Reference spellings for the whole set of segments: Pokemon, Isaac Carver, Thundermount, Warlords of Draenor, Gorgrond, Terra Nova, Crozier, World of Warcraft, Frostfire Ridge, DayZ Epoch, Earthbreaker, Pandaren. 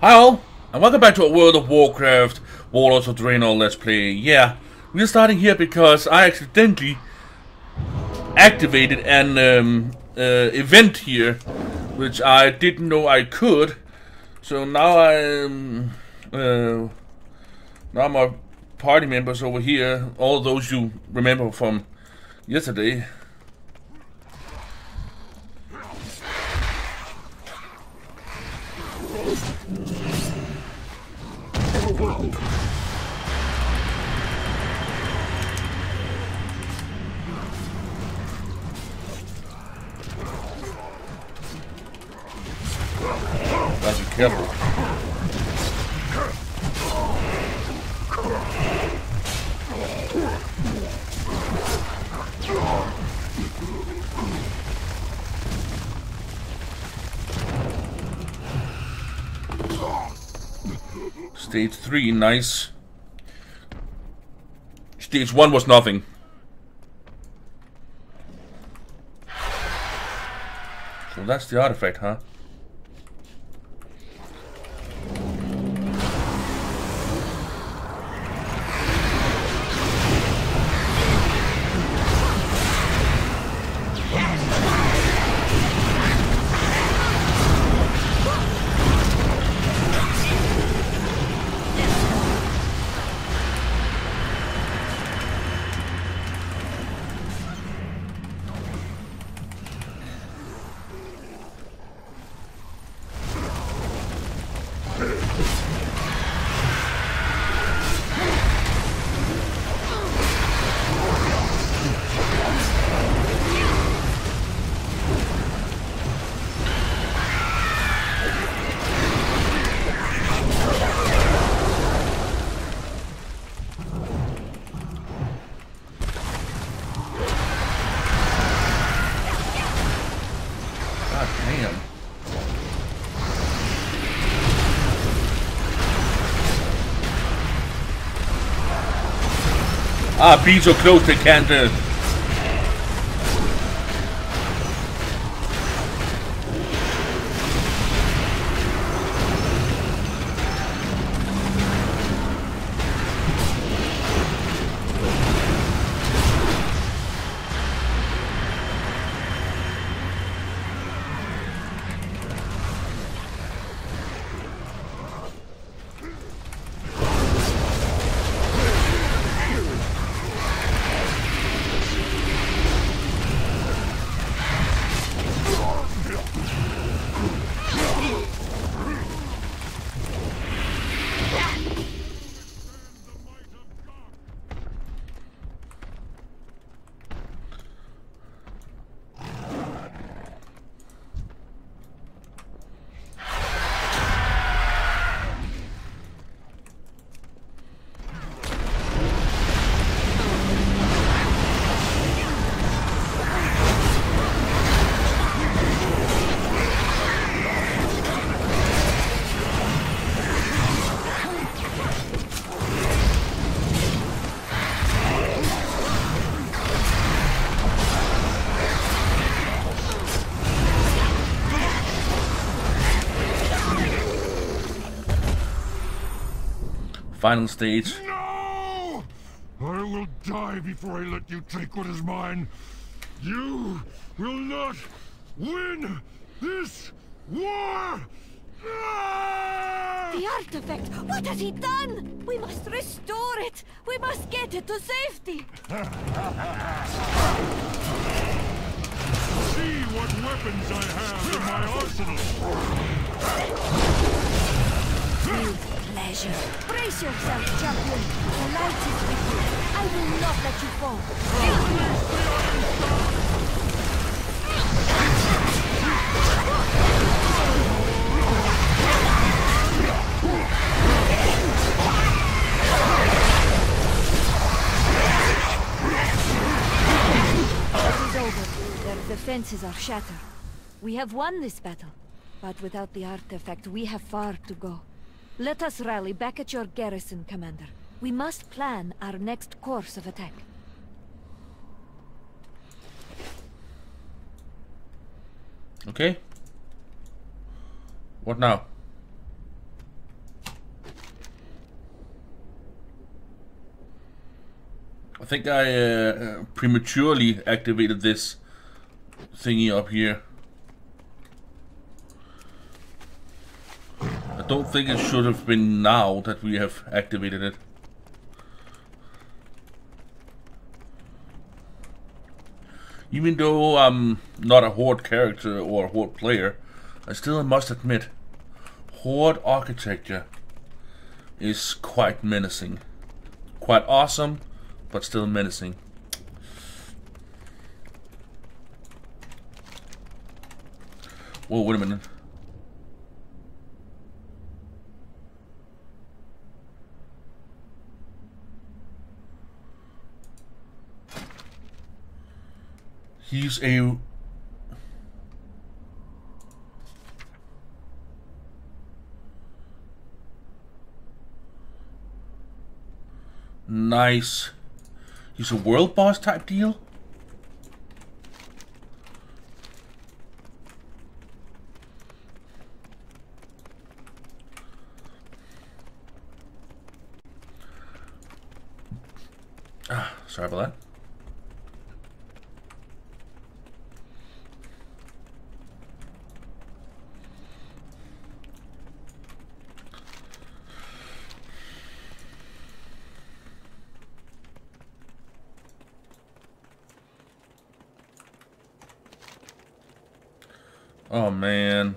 Hi all, and welcome back to a World of Warcraft, Warlords of Draenor Let's Play. Yeah, we're starting here because I accidentally activated an event here, which I didn't know I could. So now now my party members over here, all those you remember from yesterday. That's a killer. Stage 3, nice. Stage 1 was nothing. So that's the artifact, huh? Ah, be so close they can't. Final stage. No! I will die before I let you take what is mine. You will not win this war! The artifact! What has he done? We must restore it! We must get it to safety! See what weapons I have in my arsenal! With pleasure. Brace yourself, Chaplain. The light is with you. I will not let you fall. It is over. Their defenses are shattered. We have won this battle, but without the artifact, we have far to go. Let us rally back at your garrison, Commander. We must plan our next course of attack. Okay. What now? I think I prematurely activated this thingy up here. I don't think it should have been now that we have activated it. Even though I'm not a Horde character or a Horde player, I still must admit, Horde architecture is quite menacing. Quite awesome, but still menacing. Whoa, wait a minute. He's a... Nice. He's a world boss type deal? Ah, sorry about that. Oh man,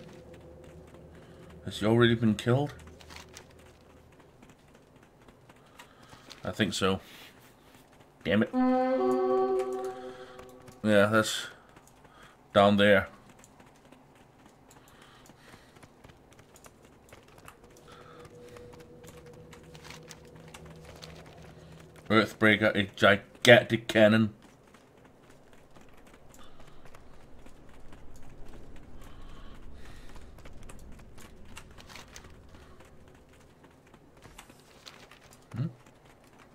has he already been killed? I think so. Damn it. Yeah, that's down there. Earthbreaker, a gigantic cannon.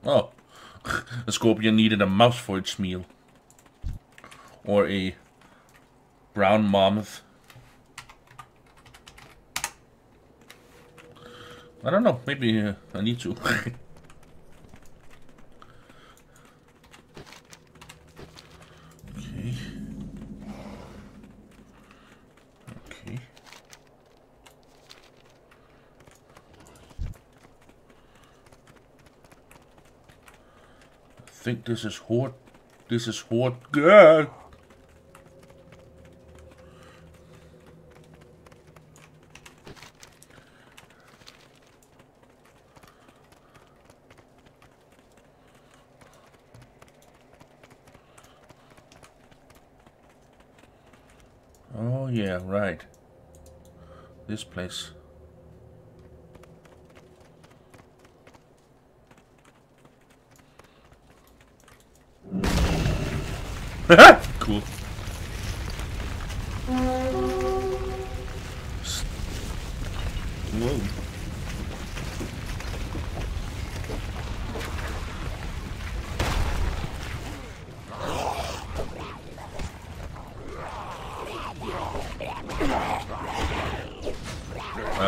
Oh, a scorpion needed a mouse for its meal. Or a brown mammoth. I don't know, maybe I need to. Okay. Okay. I think this is Horde. This is Horde. Good. Oh yeah, right. This place. Cool. Whoa. Okay.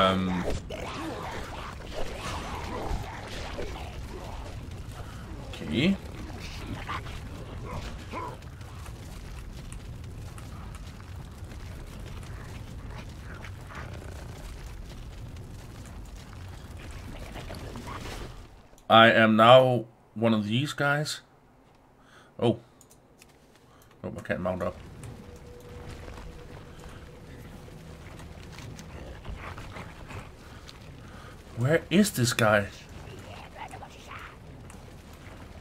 I am now one of these guys. Oh. Oh, I can't mount up. Where is this guy?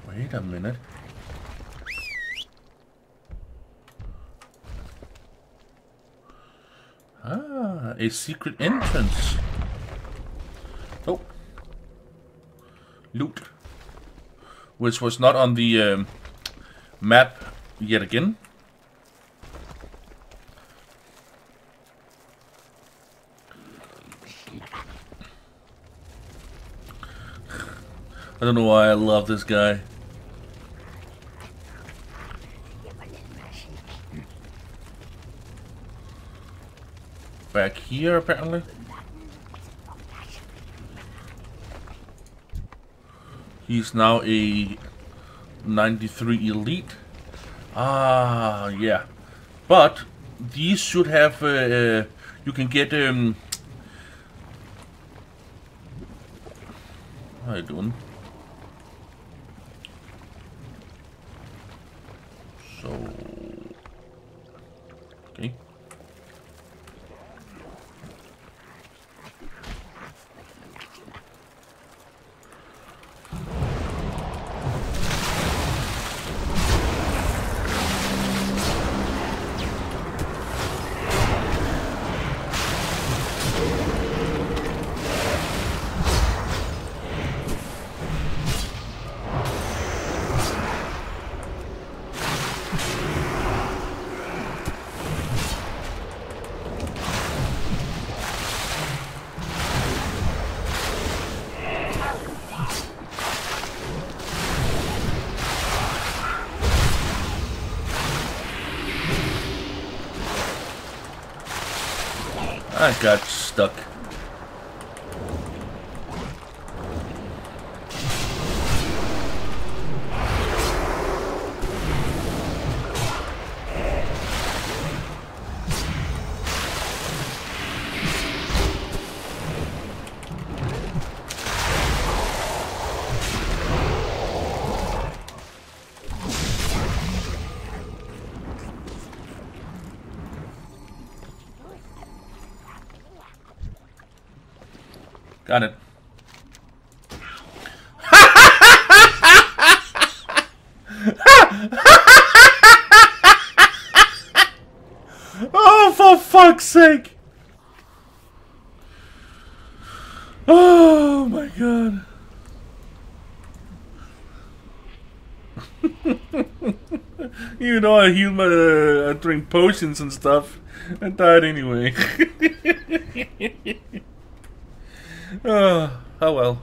Wait a minute. Ah, a secret entrance. Oh. Loot, which was not on the map yet again. I don't know why I love this guy. Back here, apparently. He's now a 93 elite. Ah, yeah. But these should have, you can get, how are you doing? So, okay. I got stuck. Got it. Oh, for fuck's sake. Oh, my God. You know, I healed my, I drink potions and stuff and died anyway. Oh well.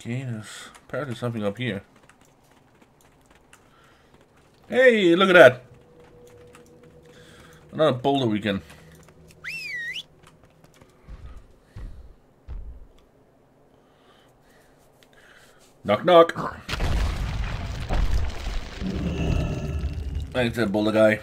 Okay, there's apparently something up here. Hey, look at that! Another boulder we can. Knock, knock! Thanks, that boulder guy.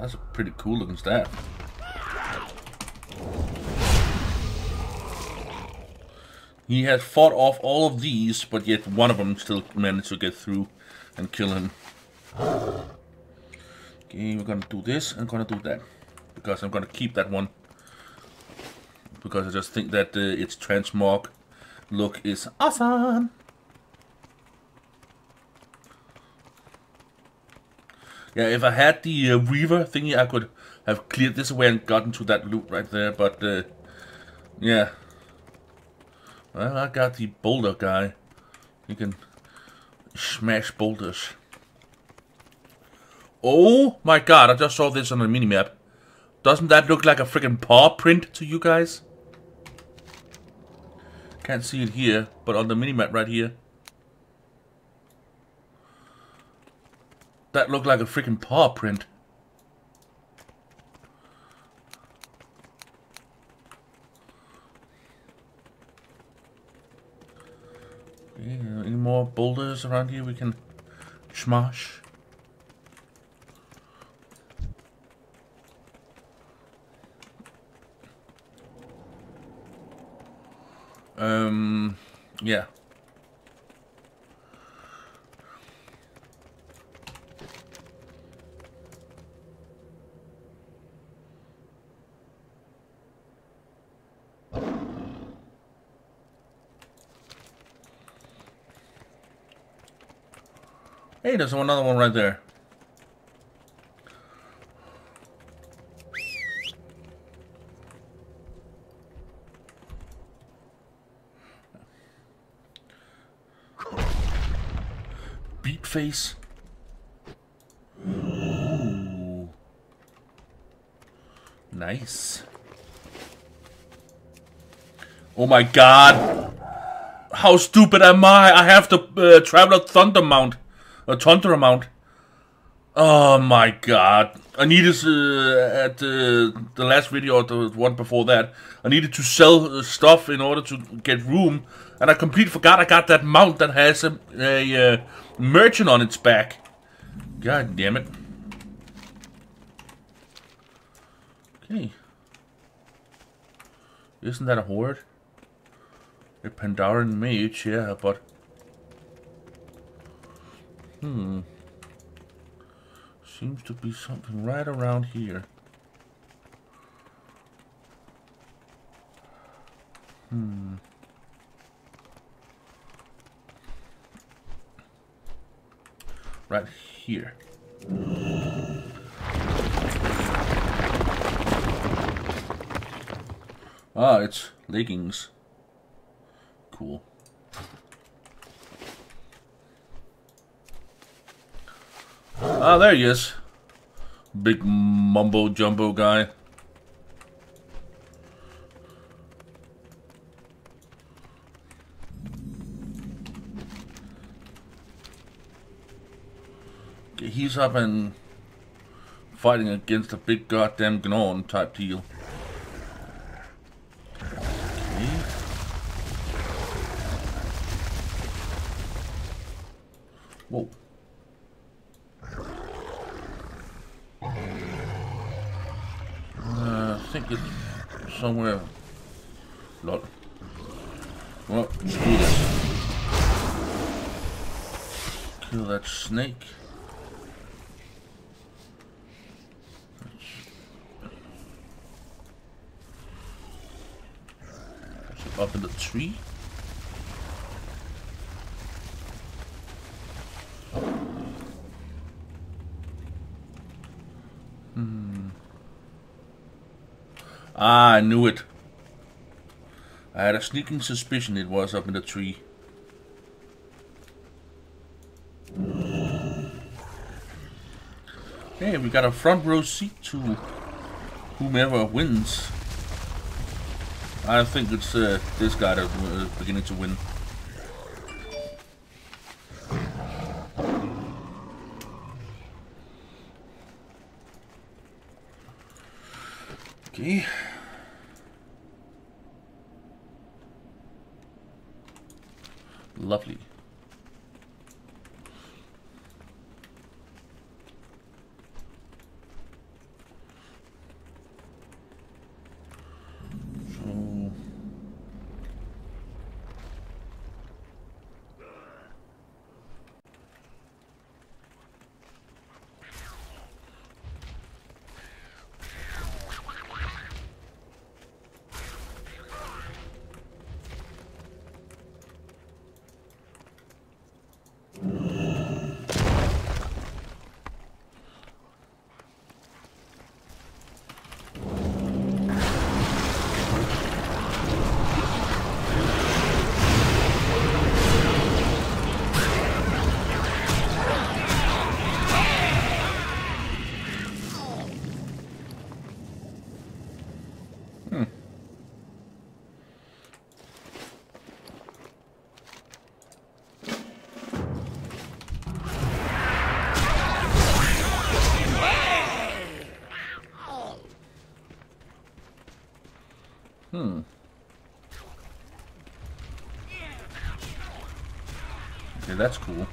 That's a pretty cool looking staff. He has fought off all of these, but yet one of them still managed to get through and kill him. Okay, we're gonna do this and gonna do that. Because I'm gonna keep that one. Because I just think that its transmog look is awesome. Yeah, if I had the Reaver thingy, I could have cleared this away and gotten to that loot right there, but, yeah. Well, I got the boulder guy. He can smash boulders. Oh my God, I just saw this on the minimap. Doesn't that look like a freaking paw print to you guys? Can't see it here, but on the minimap right here. That looked like a freaking paw print. Yeah, any more boulders around here we can smash? Yeah. Hey, there's another one right there. Beat face. Ooh. Nice. Oh my god. How stupid am I? I have to travel to Thundermount. Thundermount. Oh my god. I needed at the last video or the one before that. I needed to sell stuff in order to get room. And I completely forgot I got that mount that has a merchant on its back. God damn it. Okay. Isn't that a horde? A Pandaren mage, yeah, but... Hmm. Seems to be something right around here. Hmm. Right here. Ah, it's leggings. Cool. Ah, there he is. Big mumbo jumbo guy. He's up and fighting against a big goddamn gnome type deal. Whoa. I think it's somewhere. Lot. Well, let's do this. Kill that snake. That's up in the tree. Ah, I knew it. I had a sneaking suspicion it was up in the tree. Hey, we got a front row seat to whomever wins. I think it's this guy that's beginning to win. Okay. Lovely. So Okay, that's cool.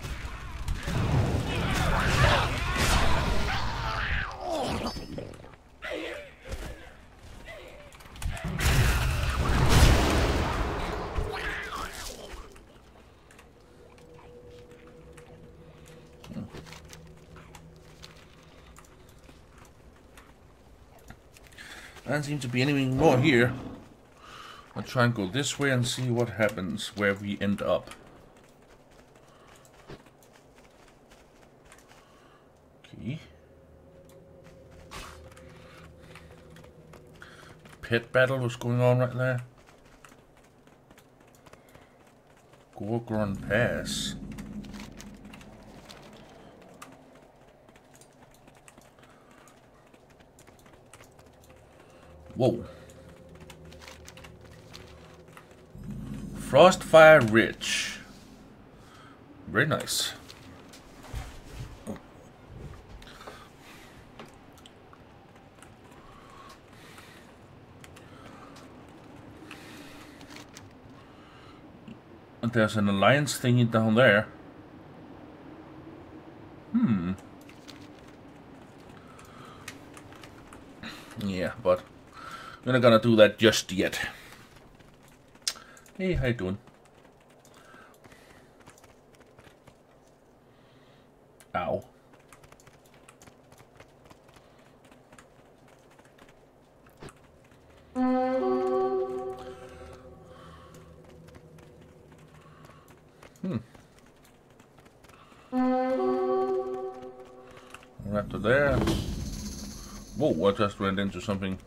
Doesn't seem to be anything more here. I'll try and go this way and see what happens, where we end up. pit battle was going on right there. Gorgrond Pass. Whoa. Frostfire Ridge. Very nice. And there's an alliance thingy down there. Yeah, but we're not gonna do that just yet. Hey, how you doing? Ow. Right to there. Whoa, I just ran into something.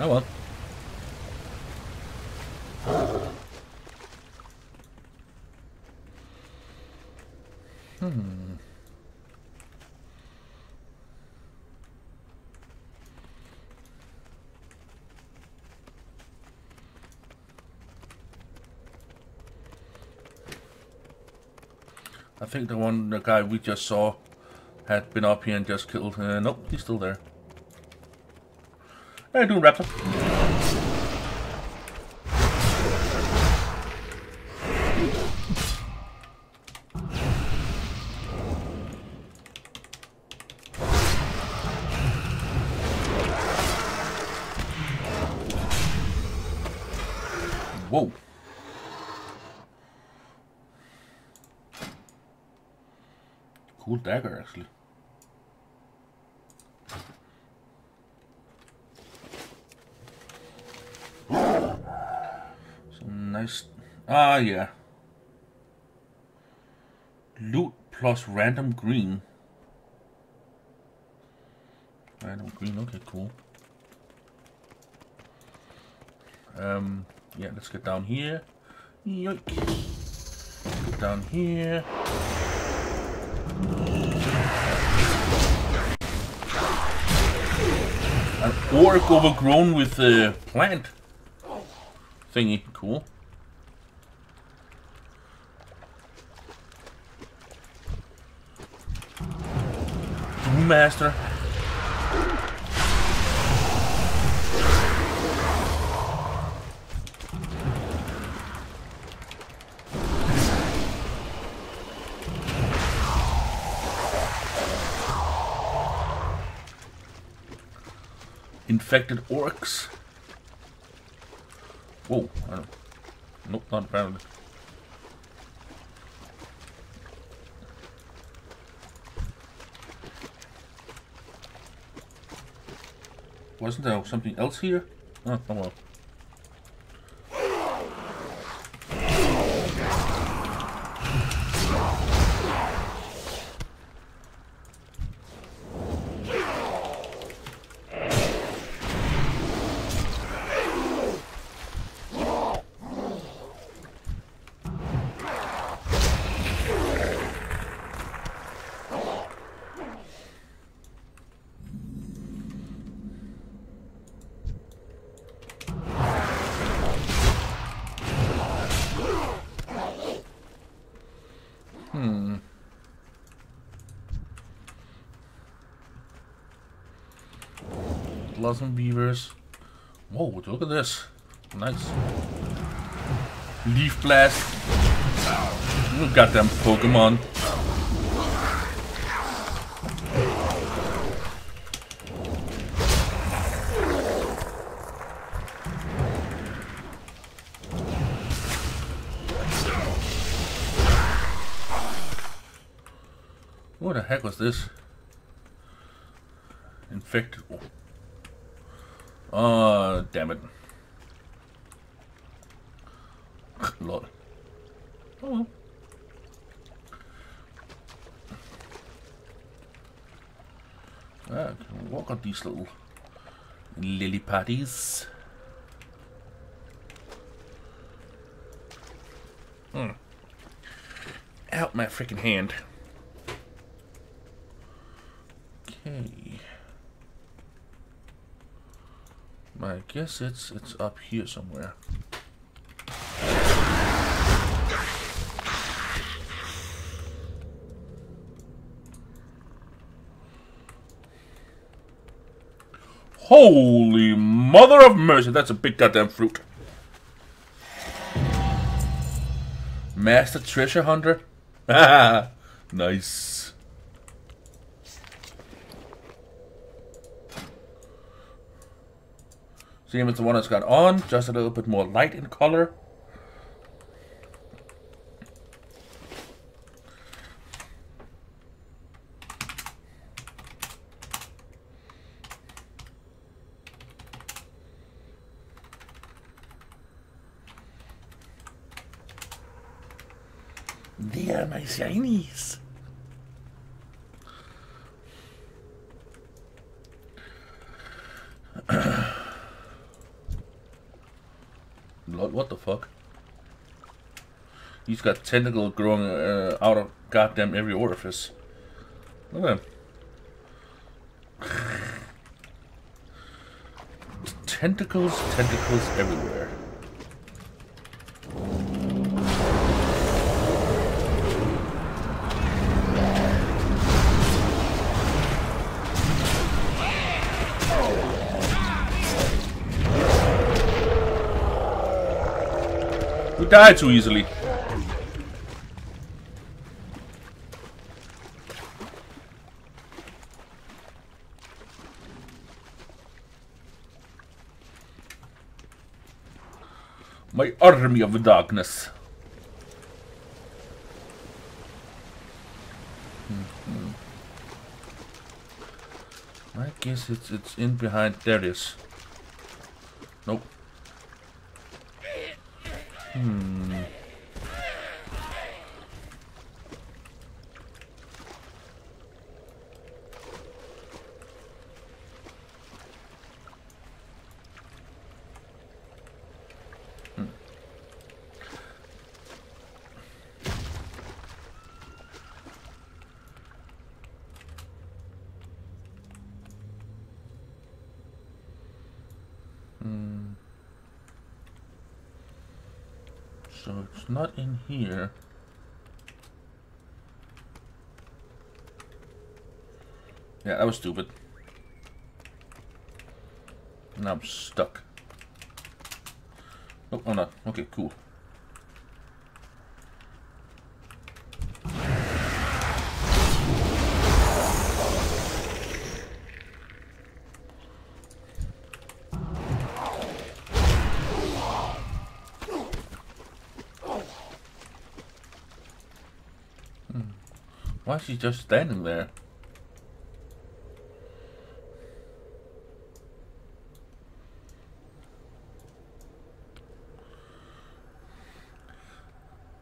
Oh well. I think the guy we just saw had been up here and just killed. Nope, he's still there. How you doing, Raptor? Whoa. Cool dagger, actually. Ah, yeah. Loot plus random green. Random green, okay, cool. Yeah, let's get down here. Yoink. Get down here. An orc overgrown with the plant thingy, cool. Master. Infected orcs. Whoa, I don't... Nope, not apparently. Wasn't there something else here? Oh, oh well. Blossom beavers. Whoa, look at this. Nice. Leaf blast. You got them Pokemon. What the heck was this? Infected. Oh, damn it. Lord. Oh. I can walk on these little lily patties. Out my freaking hand. Okay. I guess it's up here somewhere. Holy mother of mercy, that's a big goddamn fruit. Master treasure hunter? Ah, nice. See if it's the one that's got on, just a little bit more light in color. They are my shinies. Lord, what the fuck? He's got tentacles growing out of goddamn every orifice. Look at him. Tentacles, tentacles everywhere. Die too easily. My army of darkness. I guess it's in behind. There it is. Nope. So it's not in here. Yeah, that was stupid. Now I'm stuck. Oh, I'm not. Okay, cool. Why is she just standing there?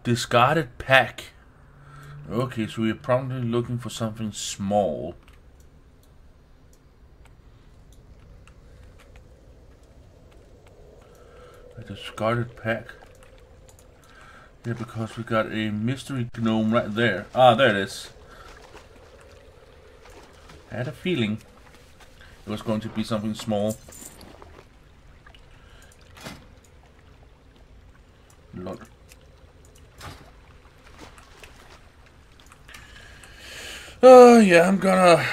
Discarded pack. Okay, so we're probably looking for something small. A discarded pack. Yeah, because we got a mystery gnome right there. Ah, there it is. I had a feeling it was going to be something small. Look. yeah, I'm gonna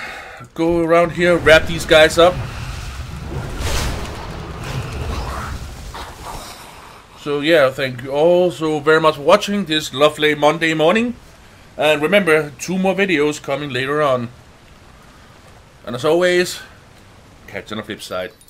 go around here, wrap these guys up. So yeah, thank you all so very much for watching this lovely Monday morning. And remember, 2 more videos coming later on. And as always, catch you on the flip side.